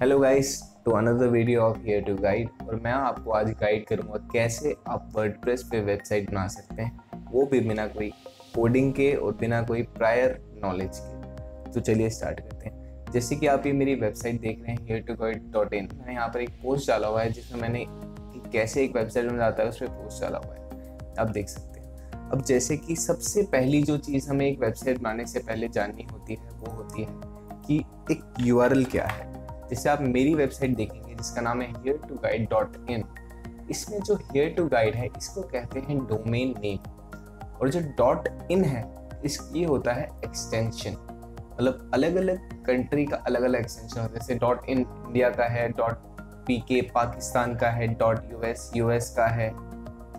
Hello guys, to another video of here to guide. और मैं आपको आज गाइड करूंगा कैसे आप वर्डप्रेस पे वेबसाइट बना सकते हैं, वो भी बिना कोई कोडिंग के और बिना कोई प्रायर नॉलेज के। तो चलिए स्टार्ट करते हैं। जैसे कि आप ये मेरी वेबसाइट देख रहे हैं here2guide.in, मैंने यहाँ पर एक पोस्ट डाला हुआ है जिसमें मैंने कैसे एक वेबसाइट बन जाता है उस पर पोस्ट डाला हुआ है, आप देख सकते हैं। अब जैसे कि सबसे पहली जो चीज़ हमें एक वेबसाइट बनाने से पहले जाननी होती है वो होती है कि एक URL क्या है। जैसे आप मेरी वेबसाइट देखेंगे जिसका नाम है here2guide.in, इसमें जो here2guide है इसको कहते हैं डोमेन नेम, और जो .in है इस ये होता है एक्सटेंशन। मतलब अलग अलग कंट्री का अलग अलग एक्सटेंशन होता है। जैसे .in इंडिया का है, .pk पाकिस्तान का है, .us US का है।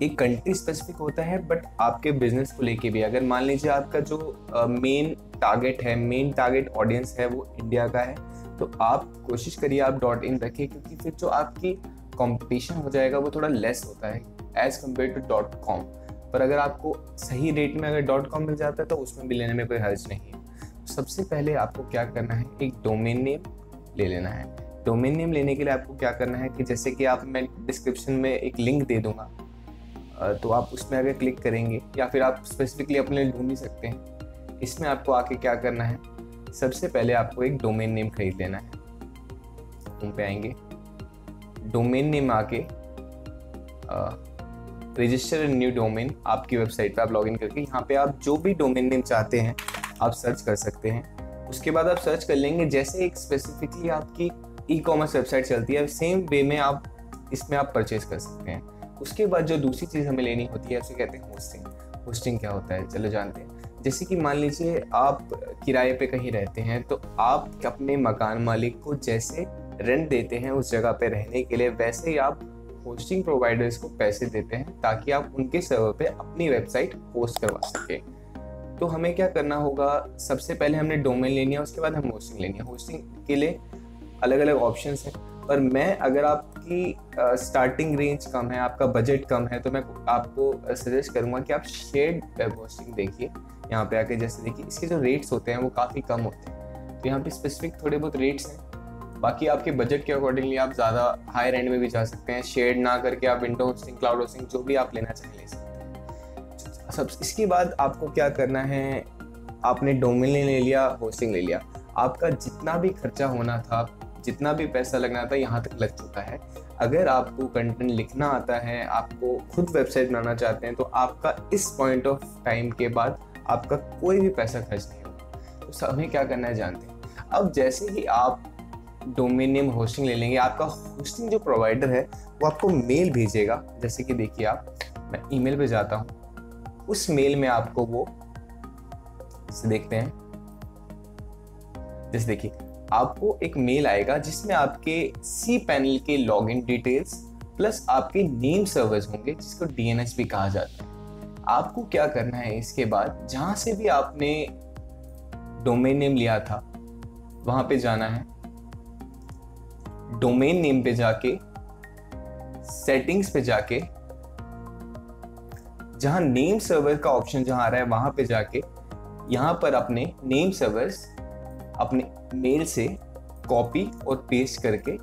ये कंट्री स्पेसिफिक होता है, बट आपके बिजनेस को लेके भी। अगर मान लीजिए आपका जो मेन टारगेट है, मेन टारगेट ऑडियंस है वो इंडिया का है, तो आप कोशिश करिए आप .in रखिए, क्योंकि फिर जो आपकी कंपटीशन हो जाएगा वो थोड़ा लेस होता है एज़ कम्पेयर टू .com। पर अगर आपको सही रेट में अगर .com मिल जाता है तो उसमें भी लेने में कोई हर्ज नहीं है। सबसे पहले आपको क्या करना है, एक डोमेन नेम ले लेना है। डोमेन नेम लेने के लिए आपको क्या करना है कि जैसे कि आप मैं डिस्क्रिप्शन में एक लिंक दे दूँगा, तो आप उसमें अगर क्लिक करेंगे या फिर आप स्पेसिफिकली अपने लिए ढूंढ ही सकते हैं। इसमें आपको आके क्या करना है, सबसे पहले आपको एक डोमेन नेम खरीद लेना है। हम पे आएंगे, डोमेन नेम आके रजिस्टर ए न्यू डोमेन, आपकी वेबसाइट पे आप लॉगिन करके यहाँ पे आप जो भी डोमेन नेम चाहते हैं आप सर्च कर सकते हैं। उसके बाद आप सर्च कर लेंगे, जैसे एक स्पेसिफिकली आपकी ई कॉमर्स वेबसाइट चलती है सेम वे में आप इसमें आप परचेज कर सकते हैं। उसके बाद जो दूसरी चीज़ हमें लेनी होती है उसे कहते हैं होस्टिंग। होस्टिंग क्या होता है चलो जानते हैं। जैसे कि मान लीजिए आप किराए पे कहीं रहते हैं, तो आप अपने मकान मालिक को जैसे रेंट देते हैं उस जगह पे रहने के लिए, वैसे ही आप होस्टिंग प्रोवाइडर्स को पैसे देते हैं ताकि आप उनके सर्वर पे अपनी वेबसाइट होस्ट करवा सकें। तो हमें क्या करना होगा, सबसे पहले हमने डोमेन लेनी है, उसके बाद हमें होस्टिंग लेनी है। होस्टिंग के लिए अलग अलग ऑप्शंस हैं, पर मैं अगर आपकी स्टार्टिंग रेंज कम है, आपका बजट कम है, तो मैं आपको सजेस्ट करूंगा कि आप शेयर्ड वेब होस्टिंग देखिए। यहाँ पे आके जैसे देखिए इसके जो रेट्स होते हैं वो काफ़ी कम होते हैं, तो यहाँ पे स्पेसिफिक थोड़े बहुत रेट्स हैं। बाकी आपके बजट के अकॉर्डिंगली आप ज़्यादा हायर एंड में भी जा सकते हैं। शेयर्ड ना करके आप विंडो होस्टिंग, क्लाउड होस्टिंग जो भी आप लेना चाहें ले सकते हैं। सब इसके बाद आपको क्या करना है, आपने डोमेन ले लिया, होस्टिंग ले लिया, आपका जितना भी खर्चा होना था, जितना भी पैसा लगना था यहाँ तक लग चुका है। अगर आपको कंटेंट लिखना आता है, आपको खुद वेबसाइट बनाना चाहते हैं, तो आपका इस पॉइंट ऑफ टाइम के बाद आपका कोई भी पैसा खर्च नहीं होगा। तो हमें क्या करना है जानते हैं। अब जैसे ही आप डोमेन नेम होस्टिंग ले लेंगे, आपका होस्टिंग जो प्रोवाइडर है वो आपको मेल भेजेगा। जैसे कि देखिए आप, मैं ईमेल पे जाता हूँ, उस मेल में आपको वो देखते हैं। जैसे देखिए आपको एक मेल आएगा जिसमें आपके सी पैनल के लॉगिन डिटेल्स प्लस आपके नेम सर्वर्स होंगे, जिसको DNS भी कहा जाता है। आपको क्या करना है, इसके बाद जहाँ से भी आपने डोमेन नेम लिया था वहाँ पे जाना है। डोमेन नेम पे जाके सेटिंग्स पे जाके जहाँ नेम सर्वर का ऑप्शन जहाँ आ रहा है वहाँ पे जाके यहाँ पर अपने नेम सर्वर्स अपने मेल से कॉपी और पेस्ट करके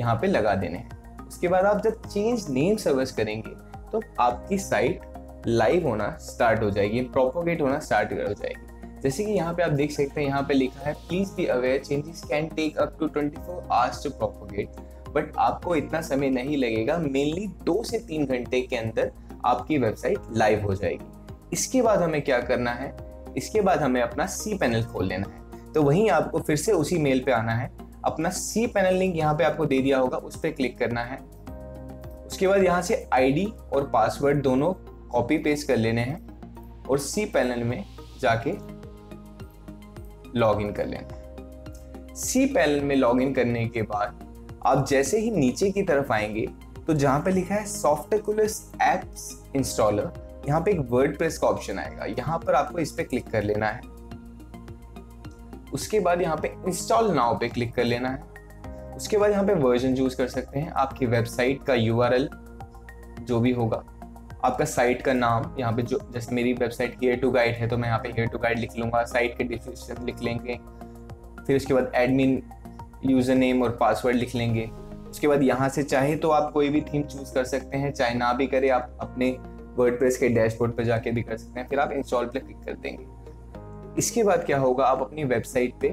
यहाँ पे लगा देने हैं। उसके बाद आप जब चेंज नेम सर्विस करेंगे तो आपकी साइट लाइव होना स्टार्ट हो जाएगी, प्रोपोगेट होना स्टार्ट हो जाएगी। जैसे कि यहाँ पे आप देख सकते हैं, यहाँ पे लिखा है please be aware changes can take up to 24 hours to propagate, but आपको इतना समय नहीं लगेगा, मेनली 2 से 3 घंटे के अंदर आपकी वेबसाइट लाइव हो जाएगी। इसके बाद हमें क्या करना है, इसके बाद हमें अपना सी पैनल खोल लेना है। तो वहीं आपको फिर से उसी मेल पे आना है, अपना सी पैनल लिंक यहाँ पे आपको दे दिया होगा, उस पर क्लिक करना है। उसके बाद यहाँ से आईडी और पासवर्ड दोनों कॉपी पेस्ट कर लेने हैं और सी पैनल में जाके लॉगिन कर लेना है। सी पैनल में लॉगिन करने के बाद आप जैसे ही नीचे की तरफ आएंगे तो जहाँ पे लिखा है सॉफ्टकूलस एप्स इंस्टॉलर, यहाँ पे एक वर्डप्रेस का ऑप्शन आएगा, यहाँ पर आपको इस पर क्लिक कर लेना है। उसके बाद यहाँ पे इंस्टॉल नाउ पे क्लिक कर लेना है। उसके बाद यहाँ पे वर्जन चूज कर सकते हैं, आपकी वेबसाइट का URL जो भी होगा, आपका साइट का नाम, यहाँ पे जो जैसे मेरी वेबसाइट here2guide है तो मैं यहाँ पे here2guide लिख लूँगा, साइट के डिस्क्रिप्शन लिख लेंगे। फिर उसके बाद एडमिन यूज़र नेम और पासवर्ड लिख लेंगे। उसके बाद यहाँ से चाहे तो आप कोई भी थीम चूज़ कर सकते हैं, चाहे ना भी करें आप अपने वर्डप्रेस के डैशबोर्ड पर जाके भी कर सकते हैं। फिर आप इंस्टॉल पर क्लिक कर देंगे। इसके बाद क्या होगा, आप अपनी वेबसाइट पे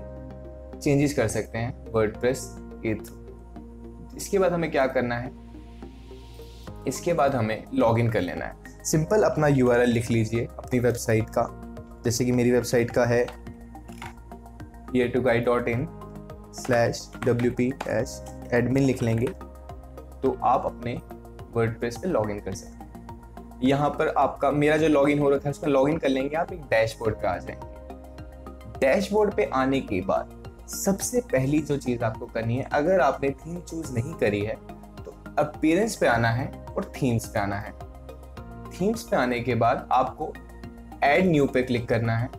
चेंजेस कर सकते हैं वर्डप्रेस के थ्रू। इसके बाद हमें क्या करना है, इसके बाद हमें लॉगिन कर लेना है। सिंपल अपना यूआरएल लिख लीजिए अपनी वेबसाइट का, जैसे कि मेरी वेबसाइट का है here2guide.in/wp-admin लिख लेंगे, तो आप अपने वर्डप्रेस पे लॉगिन कर सकते हैं। यहाँ पर आपका मेरा जो लॉगिन हो रखा है उसमें लॉगिन कर लेंगे। आप एक डैशबोर्ड पे आ जाएंगे। डैशबोर्ड पे आने के बाद सबसे पहली जो चीज़ आपको करनी है, अगर आपने थीम चूज़ नहीं करी है तो अपीयरेंस पे आना है और थीम्स पे आना है। थीम्स पे आने के बाद आपको ऐड न्यू पे क्लिक करना है।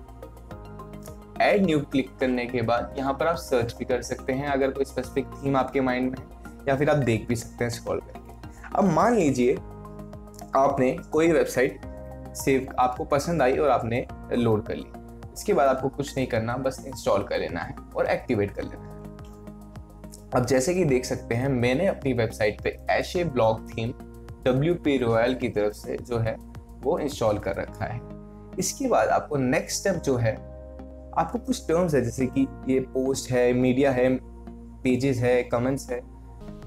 ऐड न्यू क्लिक करने के बाद यहाँ पर आप सर्च भी कर सकते हैं अगर कोई स्पेसिफिक थीम आपके माइंड में है, या फिर आप देख भी सकते हैं स्क्रॉल करके। अब मान लीजिए आपने कोई वेबसाइट सेव आपको पसंद आई और आपने लोड कर ली। इसके बाद आपको कुछ नहीं करना, बस इंस्टॉल कर लेना है और एक्टिवेट कर लेना है। अब जैसे कि देख सकते हैं मैंने अपनी वेबसाइट पे ऐसे ब्लॉक थीम WP Royal की तरफ से जो है वो इंस्टॉल कर रखा है। इसके बाद आपको नेक्स्ट स्टेप जो है, आपको कुछ टर्म्स है जैसे कि ये पोस्ट है, मीडिया है, पेजेस है, कमेंट्स है।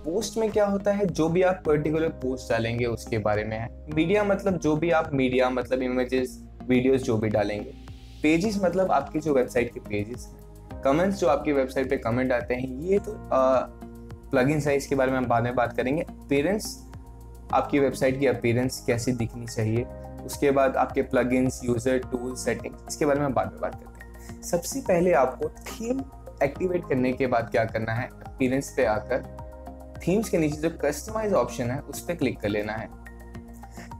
पोस्ट में क्या होता है, जो भी आप पर्टिकुलर पोस्ट डालेंगे उसके बारे में है। मीडिया मतलब जो भी आप मीडिया मतलब इमेजेस, वीडियोज जो भी डालेंगे। पेजेस मतलब आपकी जो वेबसाइट के पेजेस हैं। कमेंट्स जो आपकी वेबसाइट पे कमेंट आते हैं, ये तो प्लगइन्स है, इसके बारे में हम बाद में बात करेंगे। अपीयरेंस, आपकी वेबसाइट की अपीयरेंस कैसी दिखनी चाहिए। उसके बाद आपके प्लगइन्स, यूज़र, टूल, सेटिंग्स, इसके बारे में हम बाद में बात करते हैं। सबसे पहले आपको थीम एक्टिवेट करने के बाद क्या करना है, अपीयरेंस पे आकर थीम्स के नीचे जो कस्टमाइज ऑप्शन है उस पर क्लिक कर लेना है।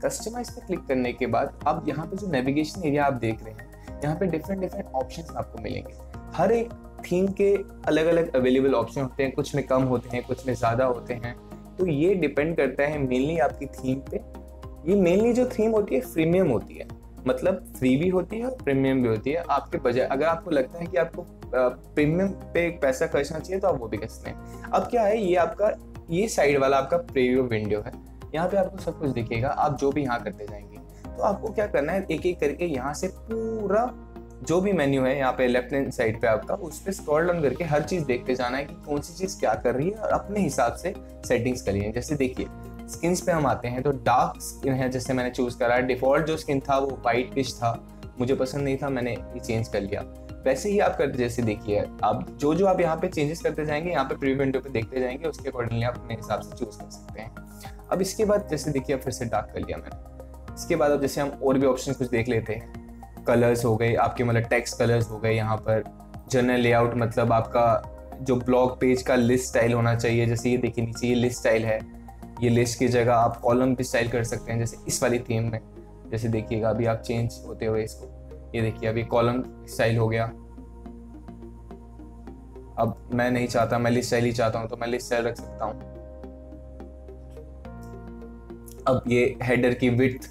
कस्टमाइज पे क्लिक करने के बाद अब यहाँ पे जो नेविगेशन एरिया आप देख रहे हैं, यहाँ पे डिफरेंट ऑप्शंस आपको मिलेंगे। हर एक थीम के अलग अलग अवेलेबल ऑप्शन होते हैं, कुछ में कम होते हैं, कुछ में ज़्यादा होते हैं। तो ये डिपेंड करता है मेनली आपकी थीम पे। ये मेनली जो थीम होती है फ्रीमियम होती है, मतलब फ्री भी होती है और प्रीमियम भी होती है। आपके बजाय अगर आपको लगता है कि आपको प्रीमियम पे पैसा खर्चना चाहिए तो आप वो भी कर सकते हैं। अब क्या है, ये आपका ये साइड वाला आपका प्रीव्यू विंडो है, यहाँ पे आपको सब कुछ दिखेगा। आप जो भी यहाँ करते जाएंगे तो आपको क्या करना है, एक एक करके यहाँ से पूरा जो भी मेन्यू है यहाँ पे लेफ्ट हैंड साइड पे आपका, उस पर स्क्रॉल डाउन करके हर चीज़ देखते जाना है कि कौन सी चीज़ क्या कर रही है, और अपने हिसाब से सेटिंग्स करिए। जैसे देखिए स्किन्स पे हम आते हैं, तो डार्क स्किन है जैसे मैंने चूज़ करा। डिफ़ॉल्ट जो स्किन था वो वाइटिश था, मुझे पसंद नहीं था, मैंने ये चेंज कर लिया। वैसे ही आप करते, जैसे देखिए आप जो जो आप यहाँ पे चेंजेस करते जाएंगे, यहाँ पे प्रीव्यू विंडो पे देखते जाएंगे, उसके अकॉर्डिंगली आप अपने हिसाब से चूज़ कर सकते हैं। अब इसके बाद जैसे देखिए फिर से डार्क कर लिया मैंने। इसके बाद अब जैसे हम और भी ऑप्शन कुछ देख लेते हैं। कलर्स हो गए आपके, मतलब टेक्स्ट कलर्स हो गए। यहाँ पर जनरल लेआउट मतलब आपका जो ब्लॉग पेज का लिस्ट स्टाइल होना चाहिए, जैसे ये देखिए नीचे ये लिस्ट स्टाइल है। ये लिस्ट की जगह आप कॉलम भी स्टाइल कर सकते हैं, जैसे इस वाली थीम में। जैसे देखिएगा अभी आप चेंज होते हुए इसको, ये देखिए अभी कॉलम स्टाइल हो गया। अब मैं नहीं चाहता, मैं लिस्ट स्टाइल ही चाहता हूँ, तो मैं लिस्ट स्टाइल रख सकता हूँ। अब ये हेडर की विड्थ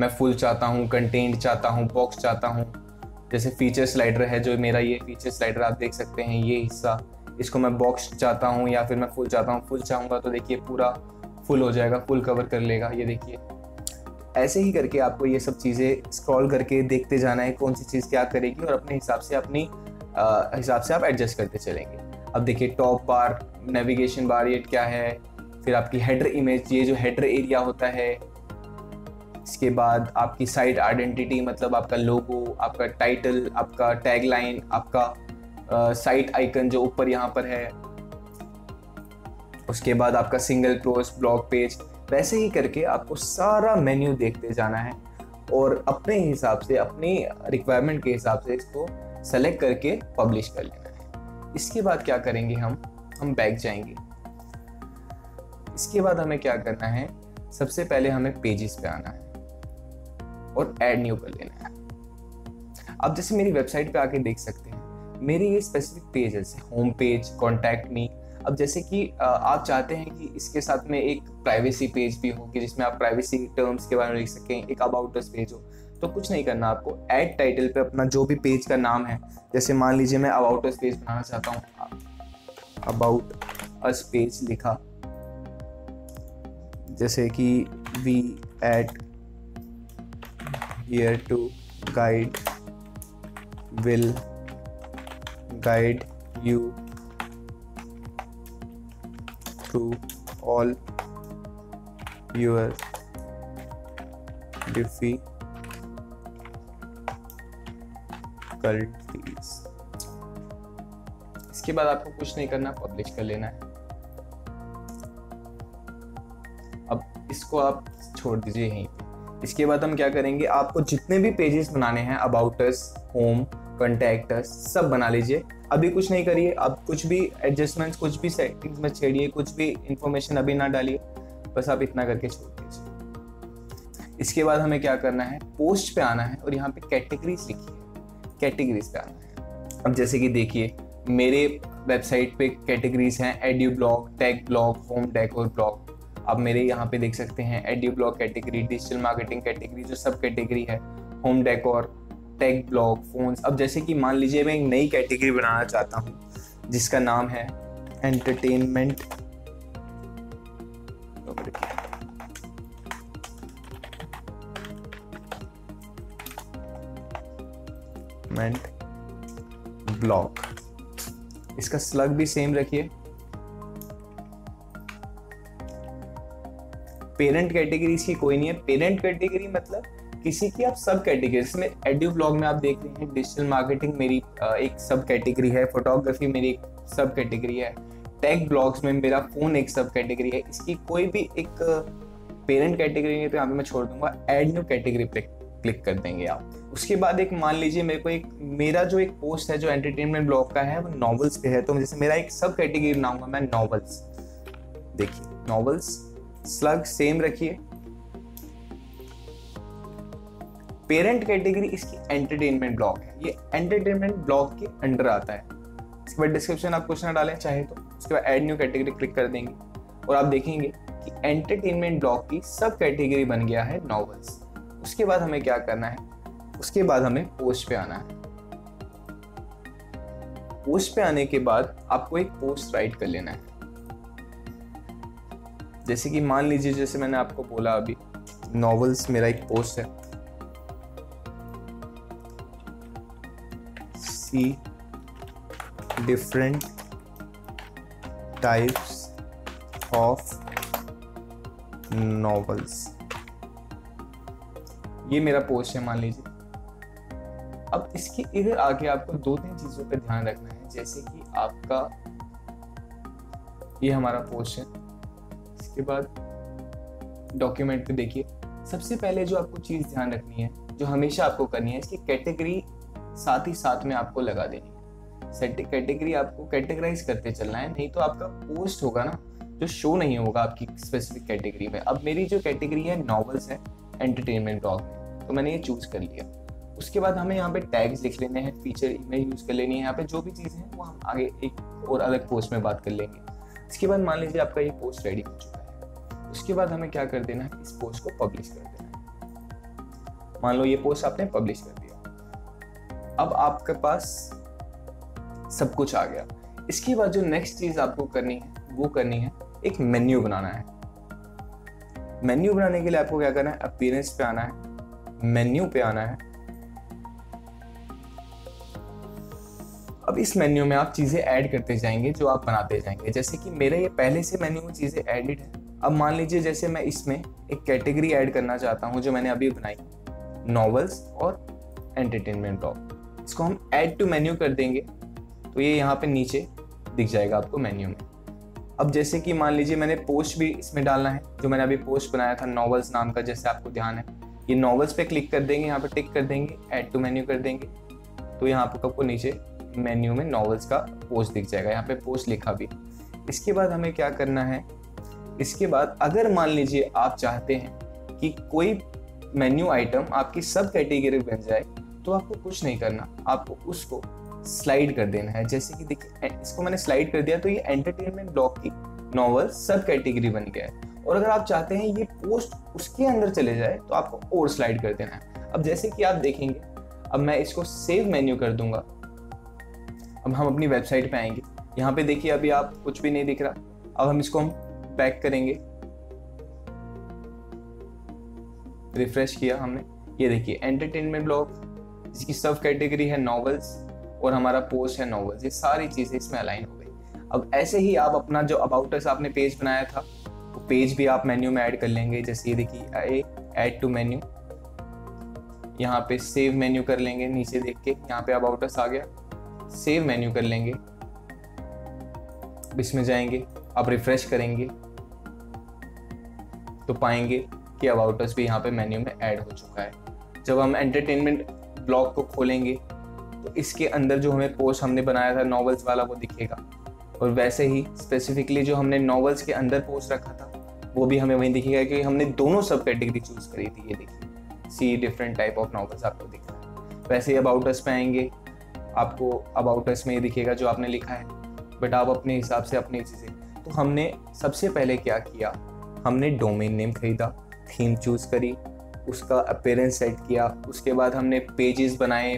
मैं फुल चाहता हूँ, कंटेंट चाहता हूँ, बॉक्स चाहता हूँ। जैसे फीचर स्लाइडर है जो मेरा, ये फीचर स्लाइडर आप देख सकते हैं, ये हिस्सा इसको मैं बॉक्स चाहता हूँ या फिर मैं फुल चाहता हूँ। फुल चाहूँगा तो देखिए पूरा फुल हो जाएगा, फुल कवर कर लेगा। ये देखिए ऐसे ही करके आपको ये सब चीज़ें स्क्रॉल करके देखते जाना है कौन सी चीज़ क्या करेगी, और अपने हिसाब से अपनी हिसाब से आप एडजस्ट करते चलेंगे। अब देखिए टॉप बार, नेविगेशन बार ये क्या है, फिर आपकी हेडर इमेज, ये जो हेडर एरिया होता है। इसके बाद आपकी साइट आइडेंटिटी मतलब आपका लोगो, आपका टाइटल, आपका टैगलाइन, आपका साइट आइकन जो ऊपर यहाँ पर है। उसके बाद आपका सिंगल पोस्ट, ब्लॉग पेज। वैसे ही करके आपको सारा मेन्यू देखते जाना है और अपने हिसाब से, अपनी रिक्वायरमेंट के हिसाब से इसको सेलेक्ट करके पब्लिश कर लेना है। इसके बाद क्या करेंगे, हम बैक जाएंगे। इसके बाद हमें क्या करना है, सबसे पहले हमें पेजेस पे आना है और ऐड न्यू कर लेना है। अब जैसे मेरी वेबसाइट पे आके देख सकते हैं, मेरे ये स्पेसिफिक पेजेस हैं, होम पेज, कॉन्टैक्ट मी। अब जैसे कि आप चाहते हैं कि इसके साथ में एक प्राइवेसी पेज भी हो कि जिसमें आप प्राइवेसी टर्म्स के बारे में लिख सकें, एक अबाउट अस पेज हो, तो कुछ नहीं करना आपको। ऐड टाइटल पे अपना जो भी पेज का नाम है, जैसे मान लीजिए मैं अबाउट अस पेज बनाना चाहता हूँ, अबाउट अस पेज लिखा, जैसे कि we at Here2Guide will guide you through all your difficulties. इसके बाद आपको कुछ नहीं करना, पब्लिश कर लेना है। अब इसको आप छोड़ दीजिए यहीं। इसके बाद हम क्या करेंगे, आपको जितने भी पेजेस बनाने हैं, about us, home, contact us, सब बना लीजिए। अभी कुछ नहीं करिए, आप कुछ भी एडजस्टमेंट्स, कुछ भी सेटिंग्स में छेड़िए, कुछ भी इंफॉर्मेशन अभी ना डालिए, बस आप इतना करके छोड़ दीजिए। इसके बाद हमें क्या करना है, पोस्ट पे आना है और यहाँ पे कैटेगरीज लिखिए, कैटेगरीज पे आना है। अब जैसे कि देखिए मेरे वेबसाइट पे कैटेगरीज हैं, edu blog, tech blog, home decor blog. आप मेरे यहाँ पे देख सकते हैं edu blog category, digital marketing category जो सब कैटेगरी है, home decor, tech blog, phones. अब जैसे कि मान लीजिए मैं एक नई कैटेगरी बनाना चाहता हूँ जिसका नाम है एंटरटेनमेंट। ब्लॉग, इसका स्लग भी सेम रखिए। पेरेंट कैटेगरी इसकी कोई नहीं है। पेरेंट कैटेगरी मतलब किसी की आप सब कैटेगरी, इसमें एड्यू ब्लॉग में आप देख रहे हैं डिजिटल मार्केटिंग मेरी एक सब कैटेगरी है, फोटोग्राफी मेरी एक सब कैटेगरी है, टेक ब्लॉग्स में मेरा फोन एक सब कैटेगरी है। इसकी कोई भी एक पेरेंट कैटेगरी नहीं है, तो यहाँ पे मैं छोड़ दूंगा। एड न्यू कैटेगरी पे क्लिक कर देंगे आप। उसके बाद एक मान लीजिए मेरे को एक मेरा जो एक पोस्ट है जो एंटरटेनमेंट ब्लॉग का है वो नॉवेल्स पे है, तो जैसे मेरा एक सब कैटेगरी बनाऊंगा मैं नॉवेल्स। देखिए नॉवेल्स, स्लग सेम रखिए। पेरेंट कैटेगरी इसकी एंटरटेनमेंट ब्लॉग है, ये एंटरटेनमेंट ब्लॉग के अंडर आता है। इसके बाद डिस्क्रिप्शन आप कुछ ना डालें चाहे तो। उसके बाद ऐड न्यू कैटेगरी क्लिक कर देंगे और आप देखेंगे कि एंटरटेनमेंट ब्लॉग की सब कैटेगरी बन गया है नॉवेल्स। उसके बाद हमें क्या करना है, उसके बाद हमें पोस्ट पे आना है। पोस्ट पे आने के बाद आपको एक पोस्ट राइट कर लेना है। जैसे कि मान लीजिए, जैसे मैंने आपको बोला अभी नॉवेल्स मेरा एक पोस्ट है, see different types of novels, ये मेरा पोस्ट है मान लीजिए। अब इसके इधर आके आपको दो तीन चीजों पर ध्यान रखना है, जैसे कि आपका ये हमारा पोस्ट है। इसके बाद डॉक्यूमेंट पे देखिए, सबसे पहले जो आपको चीज ध्यान रखनी है, जो हमेशा आपको करनी है, इसकी कैटेगरी साथ ही साथ में आपको लगा देनी है। कैटेगरी आपको कैटेगराइज करते चलना है, नहीं तो आपका पोस्ट होगा ना जो शो नहीं होगा आपकी स्पेसिफिक कैटेगरी में। अब मेरी जो कैटेगरी है नॉवेल्स है एंटरटेनमेंट ब्लॉग में, तो मैंने ये चूज कर लिया। उसके बाद हमें यहाँ पे टैग्स लिख लेने हैं, फीचर इमेज यूज कर लेनी है, यहाँ पे जो भी चीजें हैं वो हम आगे एक और अलग पोस्ट में बात कर लेंगे। इसके बाद मान लीजिए आपका ये पोस्ट रेडी हो चुका है। उसके बाद हमें क्या कर देना है, इस पोस्ट को पब्लिश कर देना है। मान लो ये पोस्ट आपने पब्लिश कर दिया, अब आपके पास सब कुछ आ गया। इसके बाद जो नेक्स्ट चीज आपको करनी है वो करनी है एक मेन्यू बनाना है। मेन्यू बनाने के लिए आपको क्या करना है, अपीयरेंस पे आना है, मेन्यू पे आना है। अब इस मेन्यू में आप चीजें ऐड करते जाएंगे जो आप बनाते जाएंगे। जैसे कि मेरे ये पहले से मेन्यू में चीजें एडिड है। अब मान लीजिए जैसे मैं इसमें एक कैटेगरी ऐड करना चाहता हूँ जो मैंने अभी बनाई, नॉवेल्स और एंटरटेनमेंट ब्लॉग, इसको हम ऐड टू मेन्यू कर देंगे तो ये यहाँ पे नीचे दिख जाएगा आपको मेन्यू में। अब जैसे कि मान लीजिए मैंने पोस्ट भी इसमें डालना है, जो मैंने अभी पोस्ट बनाया था नॉवेल्स नाम का, जैसे आपको ध्यान है। ये नॉवेल्स पे क्लिक कर देंगे, यहाँ पे टिक कर देंगे, ऐड टू मेन्यू कर देंगे, तो यहाँ पर आपको नीचे मेन्यू में नॉवेल्स का पोस्ट दिख जाएगा, यहाँ पे पोस्ट लिखा भी। इसके बाद हमें क्या करना है, इसके बाद अगर मान लीजिए आप चाहते हैं कि कोई मेन्यू आइटम आपकी सब कैटेगरी बन जाए, तो आपको कुछ नहीं करना, आपको उसको स्लाइड कर देना है। जैसे कि देखिए इसको मैंने स्लाइड कर दिया, तो ये एंटरटेनमेंट ब्लॉग की नॉवेल सब कैटेगरी बन गया है। और अगर आप चाहते हैं ये पोस्ट उसके अंदर चले जाए तो आपको और स्लाइड कर देना है। अब जैसे कि आप देखेंगे, अब मैं इसको सेव मेन्यू कर दूंगा। अब हम अपनी वेबसाइट पर आएंगे, यहाँ पे देखिए अभी आप कुछ भी नहीं दिख रहा। अब हम इसको बैक करेंगे, रिफ्रेश किया हमने, ये देखिए एंटरटेनमेंट ब्लॉग, इसकी सब कैटेगरी है नॉवेल्स और हमारा पोस्ट है नॉवेल्स, ये सारी चीजें इसमें अलाइन हो गई। अब ऐसे ही आप अपना जो अबाउट अस आपने पेज बनाया था तो पेज भी आप मेन्यू में ऐड कर लेंगे। जैसे ये देखिए ऐड टू मेन्यू, यहाँ पे सेव मेन्यू कर लेंगे, नीचे देख के यहाँ पे अबाउट अस आ गया, सेव मेन्यू कर लेंगे, इसमें जाएंगे आप रिफ्रेश करेंगे तो पाएंगे कि अबाउट अस भी यहाँ पे मेन्यू में ऐड हो चुका है। जब हम एंटरटेनमेंट ब्लॉग को खोलेंगे तो इसके अंदर जो हमें पोस्ट हमने बनाया था नॉवेल्स वाला वो दिखेगा, और वैसे ही स्पेसिफिकली जो हमने नॉवेल्स के अंदर पोस्ट रखा था वो भी हमें वहीं दिखेगा, क्योंकि हमने दोनों सब कैटेगरी चूज करी थी। ये देखिए see different type of novels आपको दिख रहा है। वैसे ही अबाउट अस पे आएंगे, आपको अबाउट अस में ये दिखेगा जो आपने लिखा है, बट आप अपने हिसाब से अपनी चीज़ें। तो हमने सबसे पहले क्या किया, हमने डोमेन नेम खरीदा, थीम चूज़ करी, उसका अपीयरेंस सेट किया, उसके बाद हमने पेजेस बनाए,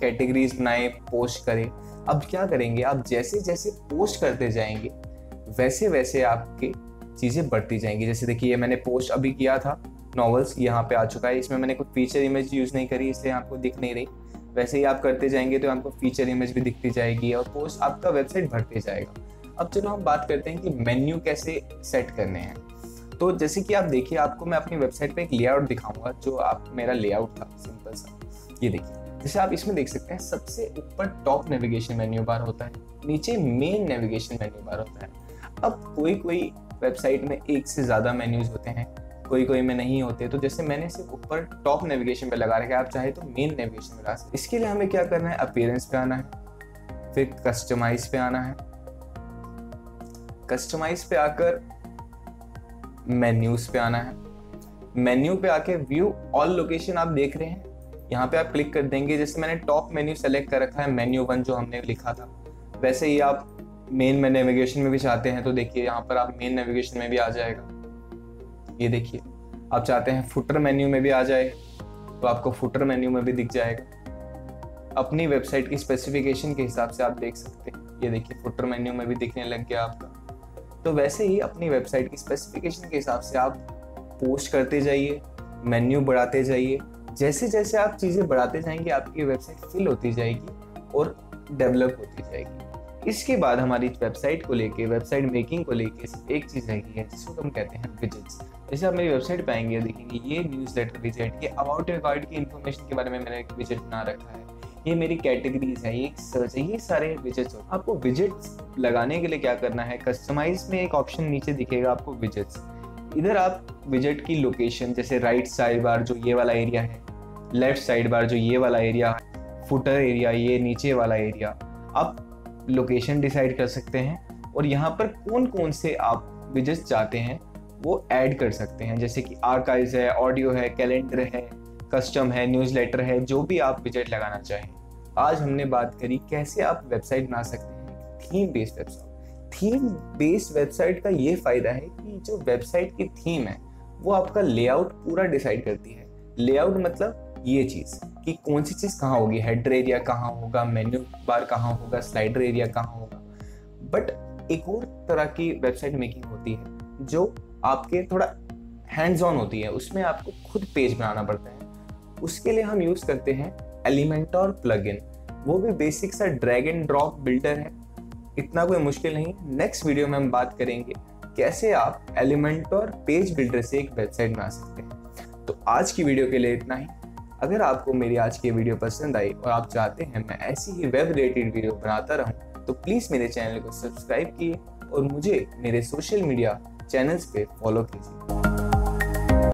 कैटेगरीज बनाए, पोस्ट करे। अब क्या करेंगे, आप जैसे जैसे पोस्ट करते जाएंगे वैसे वैसे आपकी चीज़ें बढ़ती जाएंगी। जैसे देखिए ये मैंने पोस्ट अभी किया था नॉवेल्स, यहाँ पे आ चुका है, इसमें मैंने कोई फीचर इमेज यूज़ नहीं करी इसलिए आपको दिख नहीं रही। वैसे ही आप करते जाएंगे तो आपको फीचर इमेज भी दिखती जाएगी और पोस्ट आपका वेबसाइट भरते जाएगा। अब चलो हम बात करते हैं कि मेन्यू कैसे सेट करने हैं। तो जैसे कि आप देखिए, आपको मैं अपनी वेबसाइट पे एक लेआउट दिखाऊंगा जो आप मेरा लेआउट था सिंपल सा, ये देखिए। जैसे आप इसमें देख सकते हैं सबसे ऊपर टॉप नेविगेशन मेन्यू बार होता है, नीचे मेन नेविगेशन मेन्यू बार होता है। अब कोई वेबसाइट में एक से ज़्यादा मेन्यूज होते हैं, कोई में नहीं होते, तो जैसे मैंने सिर्फ ऊपर टॉप नेविगेशन पे लगा रखा है, आप चाहे तो मेन नेविगेशन पे लगा सकते। इसके लिए हमें क्या करना है, अपीयरेंस पे आना है, फिर कस्टमाइज पे आना है, कस्टमाइज पे आकर मेन्यूज पे आना है, मेन्यू पे आके व्यू ऑल लोकेशन आप देख रहे हैं, यहाँ पे आप क्लिक कर देंगे। जैसे मैंने टॉप मेन्यू सेलेक्ट कर रखा है, मेन्यू 1 जो हमने लिखा था, वैसे ही आप मेन नेविगेशन में भी चाहते हैं तो देखिए यहाँ पर आप मेन नेविगेशन में भी आ जाएगा। ये देखिए आप चाहते हैं फुटर मेन्यू में भी आ जाए तो आपको फुटर मेन्यू में भी दिख जाएगा। अपनी वेबसाइट की स्पेसिफिकेशन के हिसाब से आप देख सकते हैं, ये देखिए फुटर मेन्यू में भी दिखने लग गया आपका। तो वैसे ही अपनी वेबसाइट की स्पेसिफिकेशन के हिसाब से आप पोस्ट करते जाइए, मेन्यू बढ़ाते जाइए। जैसे जैसे आप चीज़ें बढ़ाते जाएंगे आपकी वेबसाइट फिल होती जाएगी और डेवलप होती जाएगी। इसके बाद हमारी वेबसाइट को लेके, वेबसाइट मेकिंग को लेके एक चीज़ रहेगी है जिसको हम कहते हैं विजेट्स। जैसे आप मेरी वेबसाइट पे आएंगे देखेंगे ये न्यूज़लेटर विजेट, ये अबाउट गाइड की इन्फॉर्मेशन के बारे में मैंने एक विजेट बना रखा है, ये मेरी कैटेगरीज है, ये एक सर्च है, ये सारे विजेट्स। आपको विजेट्स लगाने के लिए क्या करना है, कस्टमाइज में एक ऑप्शन नीचे दिखेगा आपको विजेट्स, इधर आप विजेट की लोकेशन, जैसे राइट साइड बार जो ये वाला एरिया है, लेफ्ट साइड बार जो ये वाला एरिया है, फुटर एरिया ये नीचे वाला एरिया, आप लोकेशन डिसाइड कर सकते हैं और यहाँ पर कौन कौन से आप विजेट्स चाहते हैं वो ऐड कर सकते हैं। जैसे कि आर्काइव्स है, ऑडियो है, कैलेंडर है, कस्टम है, न्यूज़लेटर है, जो भी आप विजेट लगाना चाहें। आज हमने बात करी कैसे आप वेबसाइट बना सकते हैं, theme based website. Theme based website का ये फ़ायदा है कि जो वेबसाइट की थीम है वो आपका लेआउट पूरा डिसाइड करती है। लेआउट मतलब ये चीज़ कि कौन सी चीज़ कहाँ होगी, हेडर एरिया कहाँ होगा, मेन्यू बार कहाँ होगा, स्लाइडर एरिया कहाँ होगा। बट एक और तरह की वेबसाइट मेकिंग होती है जो आपके थोड़ा हैंड्स ऑन होती है, उसमें आपको खुद पेज बनाना पड़ता है। उसके लिए हम यूज़ करते हैं एलिमेंटोर प्लगइन, वो भी बेसिक सा ड्रैग एंड ड्रॉप बिल्डर है, इतना कोई मुश्किल नहीं है। नेक्स्ट वीडियो में हम बात करेंगे कैसे आप एलिमेंटोर पेज बिल्डर से एक वेबसाइट बना सकते हैं। तो आज की वीडियो के लिए इतना ही। अगर आपको मेरी आज की वीडियो पसंद आई और आप चाहते हैं मैं ऐसी ही वेब रिलेटेड वीडियो बनाता रहूँ तो प्लीज़ मेरे चैनल को सब्सक्राइब किए और मुझे मेरे सोशल मीडिया चैनल्स पे फॉलो कीजिए।